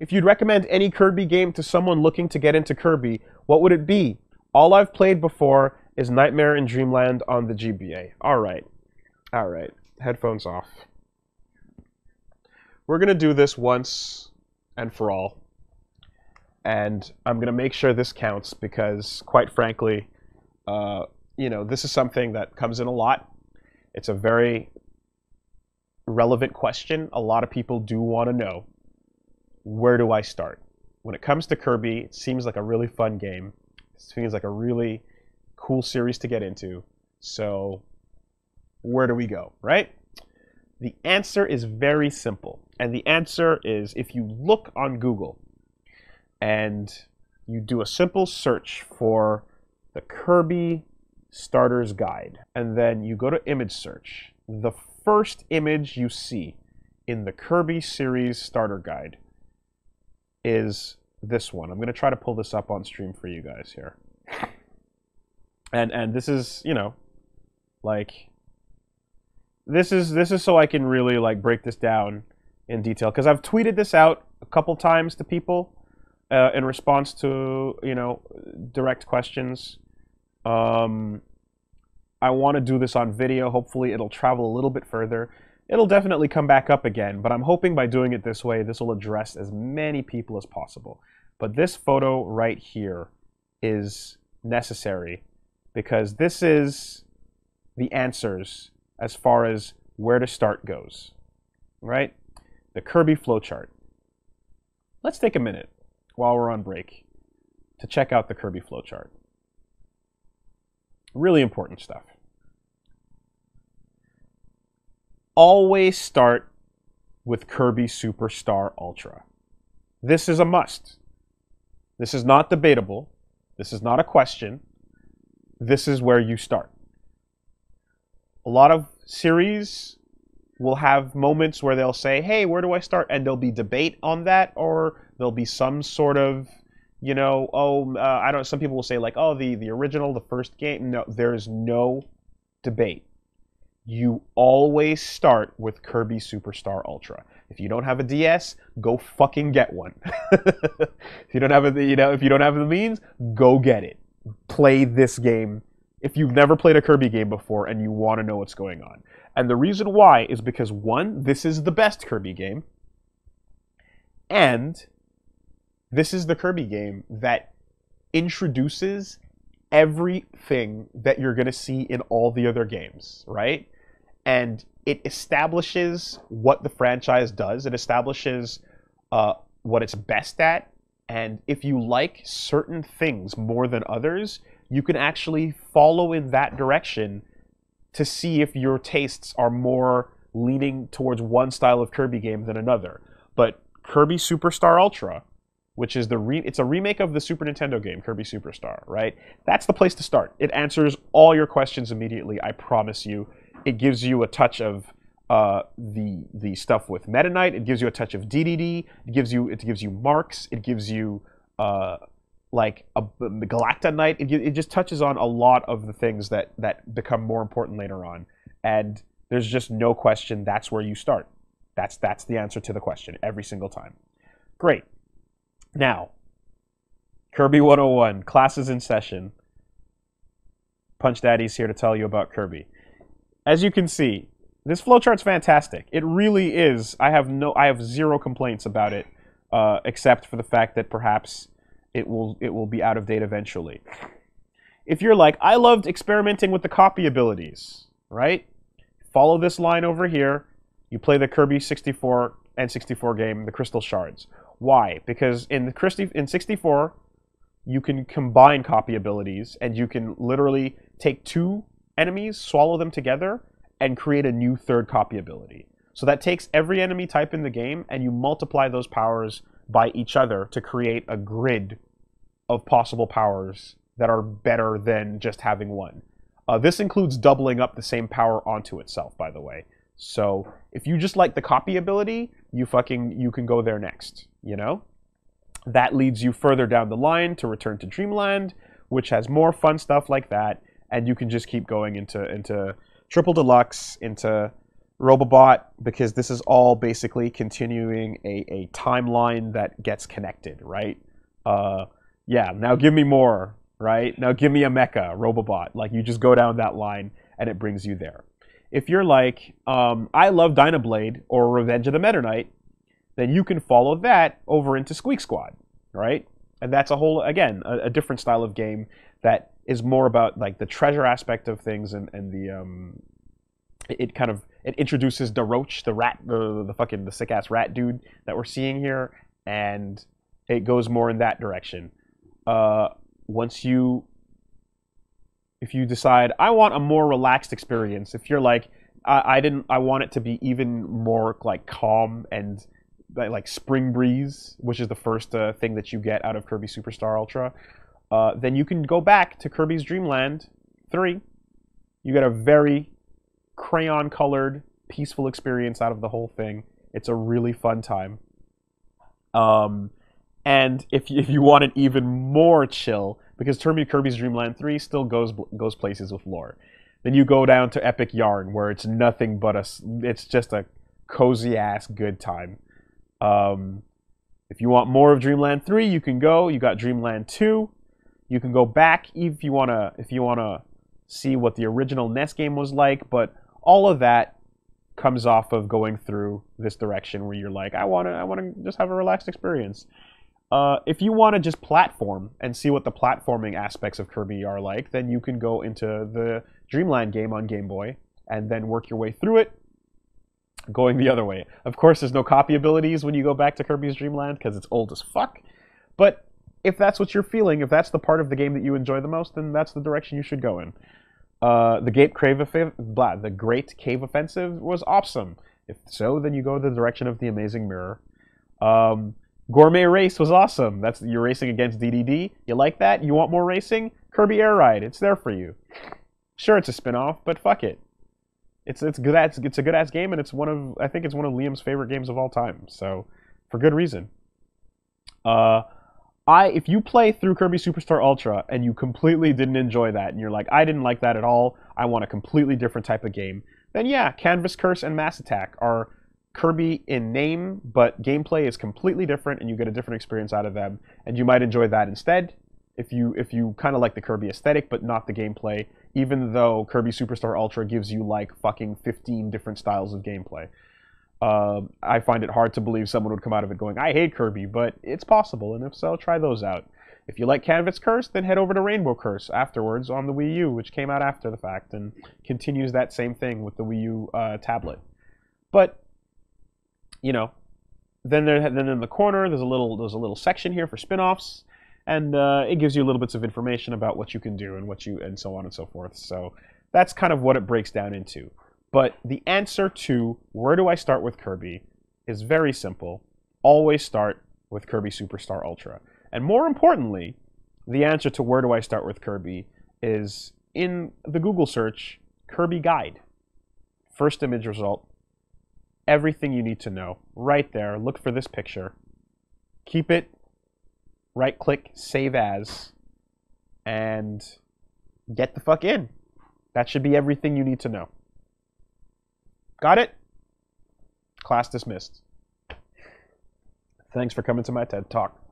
If you'd recommend any Kirby game to someone looking to get into Kirby, what would it be? All I've played before is Nightmare in Dreamland on the GBA. Alright. Alright. Headphones off. We're going to do this once and for all. And I'm going to make sure this counts because, quite frankly, you know, this is something that comes in a lot. It's a very relevant question. A lot of people do want to know, where do I start? When it comes to Kirby, it seems like a really fun game. It seems like a really cool series to get into. So, where do we go, right? The answer is very simple. And the answer is, if you look on Google and you do a simple search for the Kirby Starter's Guide, and then you go to image search, the first image you see in the Kirby series starter guide is this one. I'm going to try to pull this up on stream for you guys here. And this is, you know, like, this is so I can really, like, break this down in detail. Because I've tweeted this out a couple times to people in response to, you know, direct questions. I want to do this on video. Hopefully it'll travel a little bit further. It'll definitely come back up again, but I'm hoping by doing it this way, this will address as many people as possible. But this photo right here is necessary because this is the answers as far as where to start goes, right? The Kirby flowchart. Let's take a minute while we're on break to check out the Kirby flowchart. Really important stuff. Always start with Kirby Super Star Ultra. This is a must. This is not debatable. This is not a question. This is where you start. A lot of series will have moments where they'll say, hey, where do I start? And there'll be debate on that, or there'll be some sort of, you know, I don't know, some people will say, like, oh, the original, the first game. No, there's no debate. You always start with Kirby Super Star Ultra. If you don't have a DS, go fucking get one. If you don't have a, you know, if you don't have the means, go get it. Play this game. If you've never played a Kirby game before and you want to know what's going on, and the reason why is because, one, this is the best Kirby game, and this is the Kirby game that introduces everything that you're going to see in all the other games, right? And it establishes what the franchise does. It establishes what it's best at. And if you like certain things more than others, you can actually follow in that direction to see if your tastes are more leaning towards one style of Kirby game than another. But Kirby Super Star Ultra, which is the it's a remake of the Super Nintendo game, Kirby Super Star, right? That's the place to start. It answers all your questions immediately, I promise you. It gives you a touch of the stuff with Meta Knight. It gives you a touch of DDD. It gives you marks. It gives you like the Galacta Knight. It just touches on a lot of the things that become more important later on. And there's just no question that's where you start. That's the answer to the question every single time. Great. Now, Kirby 101, classes in session. Punch Daddy's here to tell you about Kirby. As you can see, this flowchart's fantastic. It really is. I have zero complaints about it, except for the fact that perhaps it will be out of date eventually. If you're like, I loved experimenting with the copy abilities, right? Follow this line over here. You play the Kirby 64 N64 game, the Crystal Shards. Why? Because in 64, you can combine copy abilities, and you can literally take two enemies, swallow them together, and create a new third copy ability. So that takes every enemy type in the game, and you multiply those powers by each other to create a grid of possible powers that are better than just having one. This includes doubling up the same power onto itself, by the way. So if you just like the copy ability, you can go there next, you know? That leads you further down the line to Return to Dreamland, which has more fun stuff like that, and you can just keep going into Triple Deluxe, into Robobot, because this is all basically continuing a timeline that gets connected, right? Yeah, now give me more, right? Now give me a mecha, Robobot. Like, you just go down that line, and it brings you there. If you're like, I love DynaBlade or Revenge of the Meta Knight, then you can follow that over into Squeak Squad, right? And that's a whole, again, a different style of game that is more about, like, the treasure aspect of things and the... It kind of it introduces Da Roach, the rat, the fucking the sick ass rat dude that we're seeing here, and it goes more in that direction. Once you, if you decide, I want a more relaxed experience. If you're like, I want it to be even more like calm and like spring breeze, which is the first thing that you get out of Kirby Super Star Ultra. Then you can go back to Kirby's Dream Land 3. You get a very crayon-colored, peaceful experience out of the whole thing. It's a really fun time. And if you want it even more chill, because Kirby's Dream Land 3 still goes places with lore, then you go down to Epic Yarn, where it's nothing but it's just a cozy-ass good time. If you want more of Dream Land 3, you can go. You got Dream Land 2. You can go back if you wanna see what the original NES game was like, but all of that comes off of going through this direction where you're like, I wanna just have a relaxed experience. If you wanna just platform and see what the platforming aspects of Kirby are like, then you can go into the Dreamland game on Game Boy and then work your way through it, going the other way. Of course, there's no copy abilities when you go back to Kirby's Dreamland because it's old as fuck. But if that's what you're feeling, if that's the part of the game that you enjoy the most, then that's the direction you should go in. The Great Cave Offensive was awesome. If so, then you go the direction of the Amazing Mirror. Gourmet Race was awesome. That's you're racing against DDD. You like that? You want more racing? Kirby Air Ride. It's there for you. Sure, it's a spin-off, but fuck it. It's a good-ass game, and I think it's one of Liam's favorite games of all time. So, for good reason. If you play through Kirby Super Star Ultra and you completely didn't enjoy that and you're like, I didn't like that at all, I want a completely different type of game, then yeah, Canvas Curse and Mass Attack are Kirby in name, but gameplay is completely different and you get a different experience out of them, and you might enjoy that instead if you kind of like the Kirby aesthetic but not the gameplay, even though Kirby Super Star Ultra gives you like fucking 15 different styles of gameplay. I find it hard to believe someone would come out of it going, I hate Kirby, but it's possible, and if so, try those out. If you like Canvas Curse, then head over to Rainbow Curse afterwards on the Wii U, which came out after the fact, and continues that same thing with the Wii U tablet. But, you know, then in the corner, there's a little section here for spin-offs, and it gives you little bits of information about what you can do and and so on and so forth. So that's kind of what it breaks down into. But the answer to where do I start with Kirby is very simple. Always start with Kirby Super Star Ultra. And more importantly, the answer to where do I start with Kirby is in the Google search, Kirby Guide. First image result. Everything you need to know. Right there. Look for this picture. Keep it. Right-click. Save as. And get the fuck in. That should be everything you need to know. Got it? Class dismissed. Thanks for coming to my TED Talk.